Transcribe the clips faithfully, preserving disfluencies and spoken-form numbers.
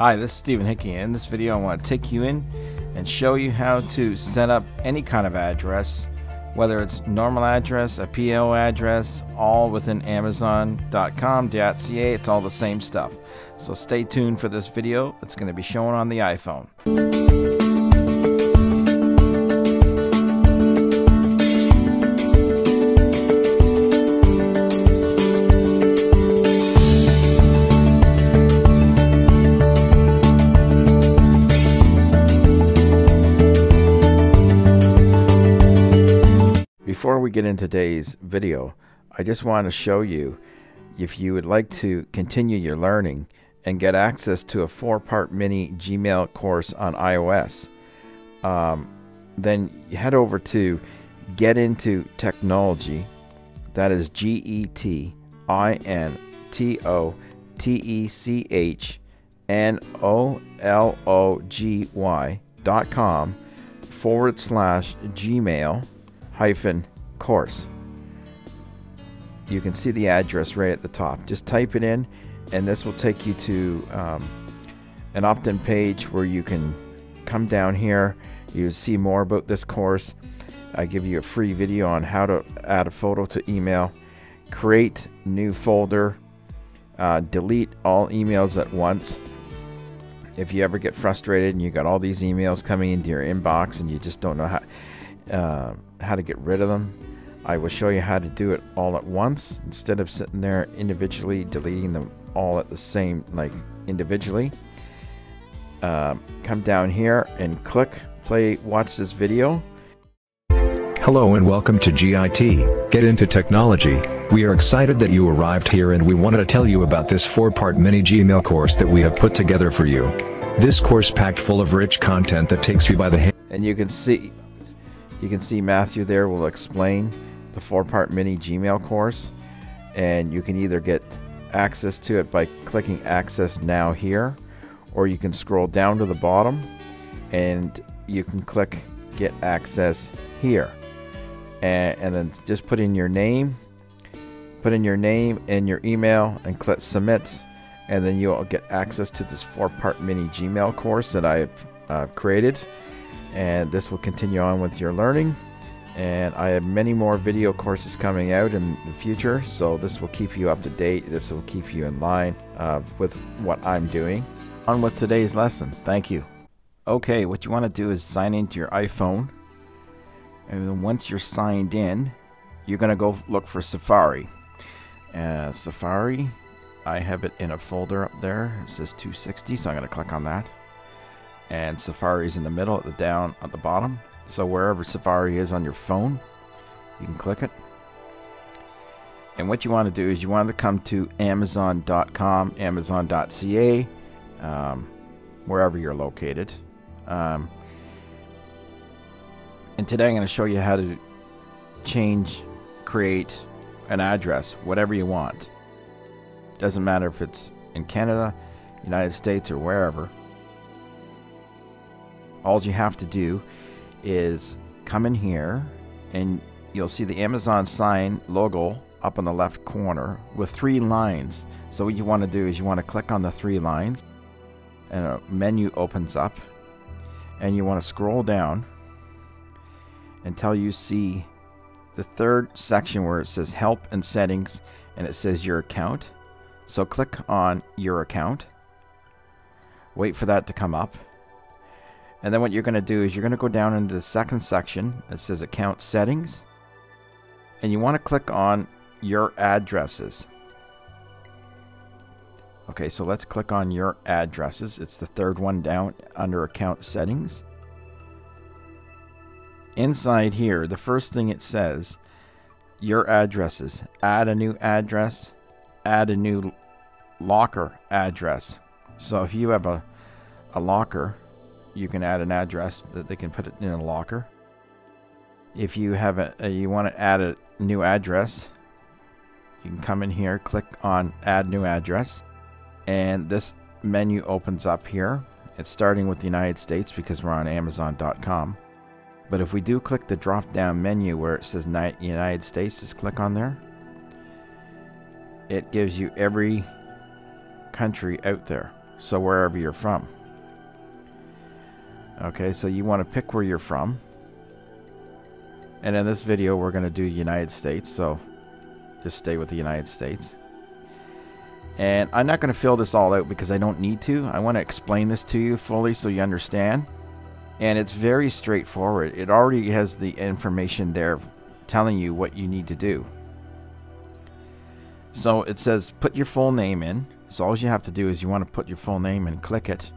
Hi, this is Stephen Hickey, and in this video I want to take you in and show you how to set up any kind of address, whether it's normal address, a P O address, all within amazon dot com, dot C A, it's all the same stuff. So stay tuned for this video. It's going to be shown on the iPhone. Before we get into today's video, I just want to show you, if you would like to continue your learning and get access to a four-part mini Gmail course on iOS, um, then head over to GetIntoTechnology, that is G E T I N T O T E C H N O L O G Y dot com forward slash Gmail hyphen course. You can see the address right at the top. Just type it in and this will take you to um, an opt-in page where you can come down here. You'll see more about this course. I give you a free video on how to add a photo to email, create new folder, uh, delete all emails at once. If you ever get frustrated and you got all these emails coming into your inbox and you just don't know how uh, how to get rid of them, I will show you how to do it all at once instead of sitting there individually deleting them all at the same, like individually. Um, come down here and click play, watch this video. Hello and welcome to G I T, Get Into Technology. We are excited that you arrived here and we wanted to tell you about this four-part mini Gmail course that we have put together for you. This course packed full of rich content that takes you by the hand. And you can see You can see Matthew there will explain the four-part mini Gmail course, and you can either get access to it by clicking access now here, or you can scroll down to the bottom and you can click get access here, and, and then just put in your name put in your name and your email and click submit, and then you'll get access to this four-part mini Gmail course that I have uh, created. And this will continue on with your learning, and I have many more video courses coming out in the future, so this will keep you up to date. This will keep you in line uh, with what I'm doing. On with today's lesson. Thank you. Okay, what you want to do is sign into your iPhone, and then once you're signed in, you're going to go look for Safari. Uh, Safari, I have it in a folder up there. It says two sixty, so I'm going to click on that. And Safari's in the middle, at the down at the bottom. So wherever Safari is on your phone, you can click it. And what you want to do is you want to come to amazon dot com, amazon dot C A, um, wherever you're located. Um, and today I'm going to show you how to change, create an address, whatever you want. Doesn't matter if it's in Canada, United States, or wherever. All you have to do is come in here and you'll see the Amazon sign logo up in the left corner with three lines. So what you want to do is you want to click on the three lines and a menu opens up, and you want to scroll down until you see the third section where it says help and settings, and it says your account. So click on your account, wait for that to come up. And then what you're going to do is you're going to go down into the second section that says account settings, and you want to click on your addresses. Okay, so let's click on your addresses. It's the third one down under account settings. Inside here, the first thing it says, your addresses, add a new address, add a new locker address. So if you have a, a locker, you can add an address that they can put it in a locker. If you have a, a you want to add a new address, you can come in here, click on add new address, and this menu opens up here. It's starting with the United States because we're on amazon dot com, but if we do click the drop down menu where it says United States, just click on there. It gives you every country out there. So wherever you're from. Okay, so you want to pick where you're from. And in this video, we're going to do United States. So just stay with the United States. And I'm not going to fill this all out because I don't need to. I want to explain this to you fully so you understand. And it's very straightforward. It already has the information there telling you what you need to do. So it says put your full name in. So all you have to do is you want to put your full name and click it,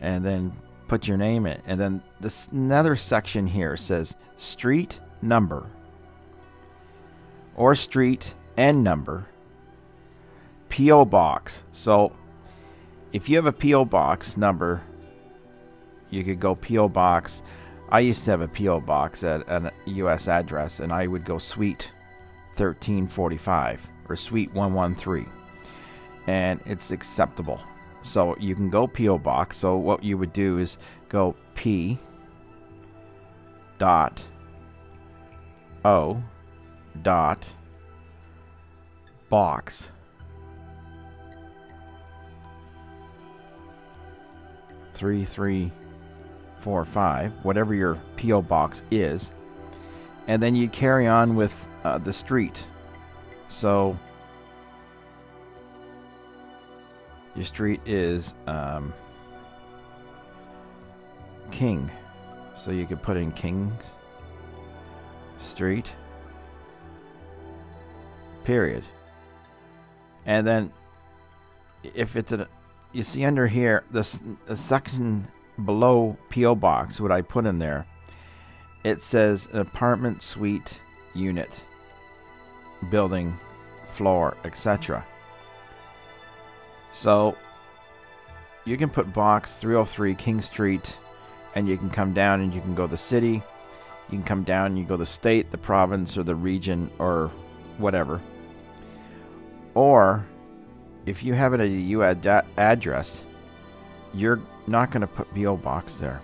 and then put your name in. And then this another section here says street number or street and number, P O box. So if you have a P O box number, you could go P O box. I used to have a P O box at a U S address, and I would go suite thirteen forty-five or suite one one three. And it's acceptable. So you can go P O box. So what you would do is go P dot O dot box three three four five, whatever your P O box is, and then you carry on with uh, the street. So your street is um, King. So you could put in King Street, period. And then if it's a, you see under here, this, the section below P O box, what I put in there, it says apartment, suite, unit, building, floor, et cetera. So you can put box three oh three King Street, and you can come down and you can go the city. You can come down and you go the state, the province, or the region, or whatever. Or if you have it at a U S ad address, you're not going to put P O box there.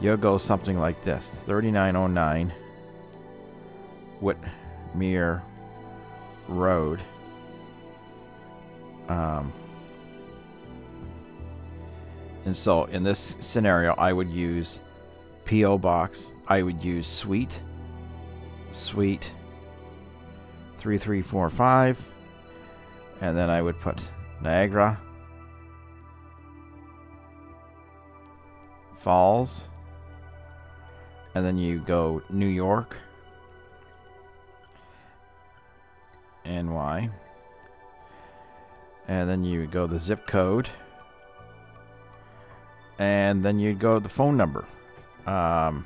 You'll go something like this: thirty-nine oh nine Whitmere Road. Um, and so in this scenario, I would use P O box. I would use suite, suite three three four five, and then I would put Niagara Falls, and then you go New York, N Y. And then you go the zip code, and then you go the phone number um,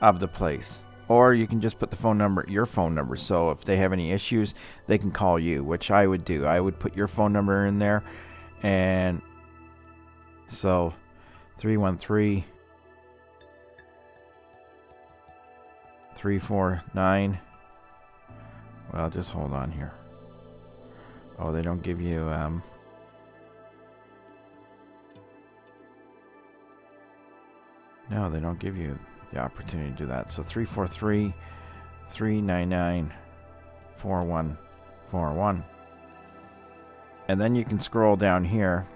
of the place, or you can just put the phone number, your phone number. So if they have any issues, they can call you, which I would do. I would put your phone number in there, and so three one three, three four nine. Well, just hold on here. Oh, they don't give you, um... no, they don't give you the opportunity to do that. So three four three, three nine nine, four one four one. And then you can scroll down here.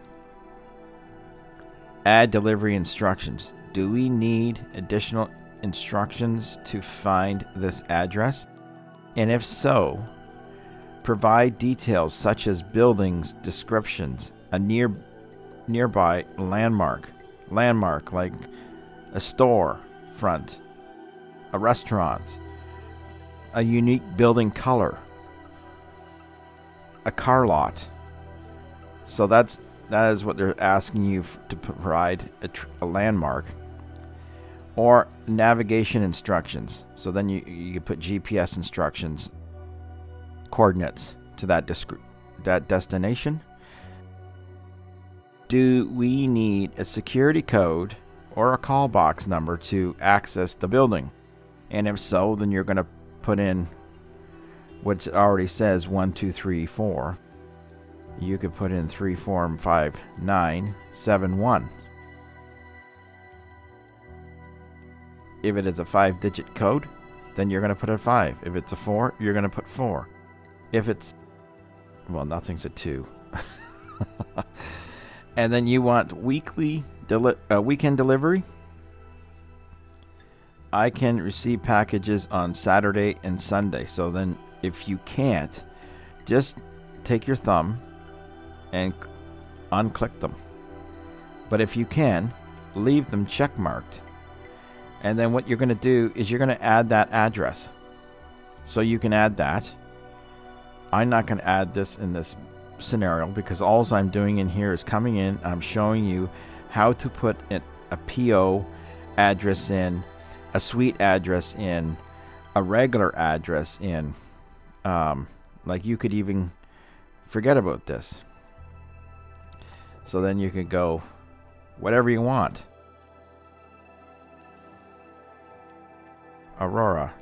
Add delivery instructions. Do we need additional instructions to find this address? And if so, provide details such as buildings, descriptions, a near, nearby landmark, landmark like a store front, a restaurant, a unique building color, a car lot. So that's, that is what they're asking you to provide, a, tr a landmark, or navigation instructions. So then you, you put G P S instructions, coordinates to that that destination. Do we need a security code or a call box number to access the building? And if so, then you're going to put in what it already says, one two three four. You could put in three four five nine seven one. If it is a five-digit code, then you're going to put a five. If it's a four, you're going to put four. If it's, well, nothing's a two. And then you want weekly deli uh, weekend delivery. I can receive packages on Saturday and Sunday. So then if you can't, just take your thumb and unclick them. But if you can, leave them checkmarked. And then what you're going to do is you're going to add that address. So you can add that. I'm not going to add this in this scenario because all I'm doing in here is coming in. I'm showing you how to put an, a P O address in, a suite address in, a regular address in. Um, like you could even forget about this. So then you could go whatever you want. Aurora.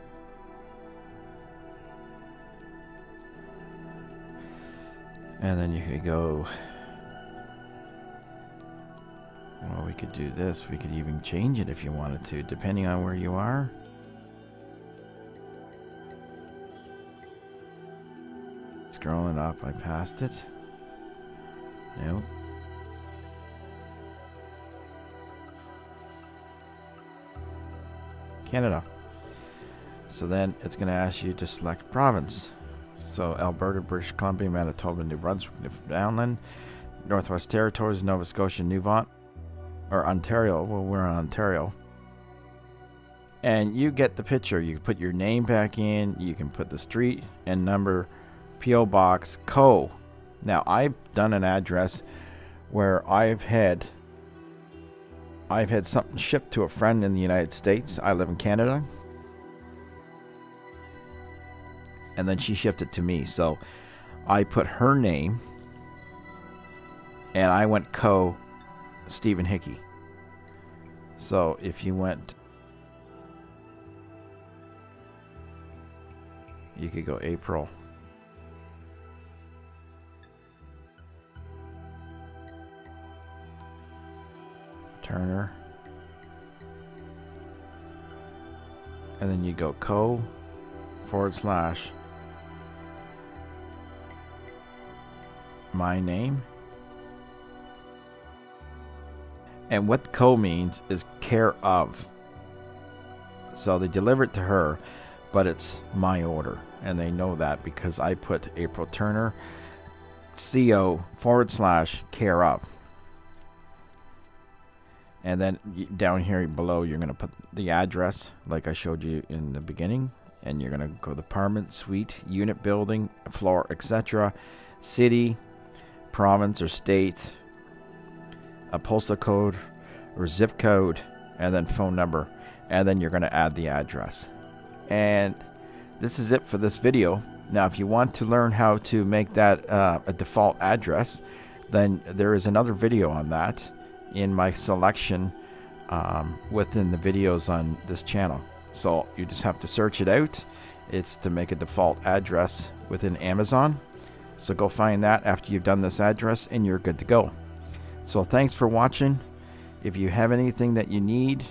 And then you could go, well, we could do this. We could even change it if you wanted to, depending on where you are. Scrolling up, I passed it. Nope. Canada. So then it's going to ask you to select province. So Alberta, British Columbia, Manitoba, New Brunswick, Newfoundland, Northwest Territories, Nova Scotia, Newfoundland, or Ontario. Well, we're in Ontario. And you get the picture. You put your name back in. You can put the street and number, P O box, co. Now I've done an address where I've had I've had something shipped to a friend in the United States. I live in Canada. And then she shipped it to me. So I put her name and I went co Stephen Hickey. So if you went, you could go April Turner. And then you go co forward slash my name. And what co means is care of. So they deliver it to her, but it's my order. And they know that because I put April Turner co forward slash care of. And then down here below, you're going to put the address like I showed you in the beginning. And you're going to go apartment, suite, unit building, floor, et cetera. City, province or state, a postal code or zip code, and then phone number. And then you're going to add the address. And this is it for this video. Now, if you want to learn how to make that uh, a default address, then there is another video on that in my selection um, within the videos on this channel. So you just have to search it out. It's to make a default address within Amazon. So go find that after you've done this address and you're good to go. So thanks for watching. If you have anything that you need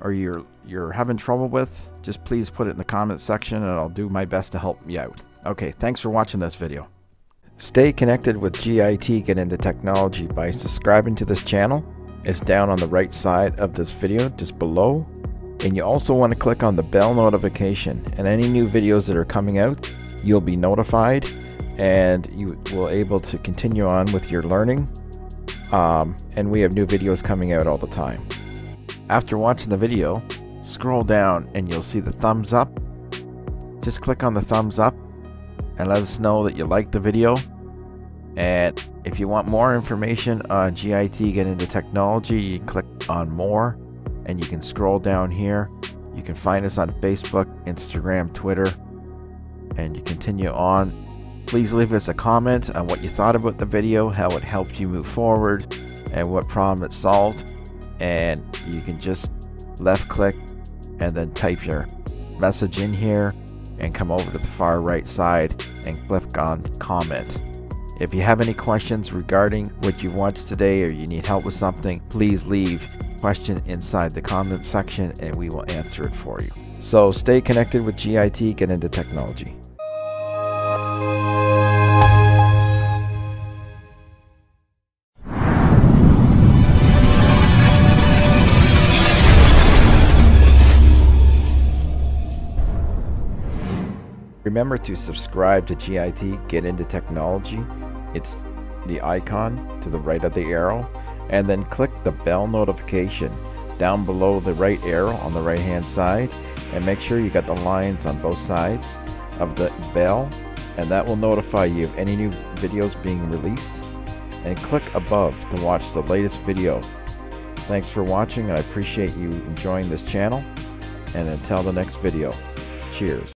or you're you're having trouble with, just please put it in the comment section and I'll do my best to help you out. Okay, thanks for watching this video. Stay connected with G I T Get Into Technology by subscribing to this channel. It's down on the right side of this video, just below. And you also want to click on the bell notification, and any new videos that are coming out, you'll be notified and you will able to continue on with your learning. Um, and we have new videos coming out all the time. After watching the video, scroll down and you'll see the thumbs up. Just click on the thumbs up and let us know that you liked the video. And if you want more information on G I T Get Into Technology, you click on more. And you can scroll down here. You can find us on Facebook, Instagram, Twitter, and you continue on. Please leave us a comment on what you thought about the video, how it helped you move forward, and what problem it solved. And you can just left click and then type your message in here and come over to the far right side and click on comment. If you have any questions regarding what you watched today or you need help with something, please leave question inside the comment section and we will answer it for you. So stay connected with G I T, Get Into Technology. Remember to subscribe to G I T, Get Into Technology. It's the icon to the right of the arrow, and then click the bell notification down below the right arrow on the right hand side, and make sure you got the lines on both sides of the bell, and that will notify you of any new videos being released. And click above to watch the latest video. Thanks for watching, and I appreciate you enjoying this channel, and until the next video, cheers.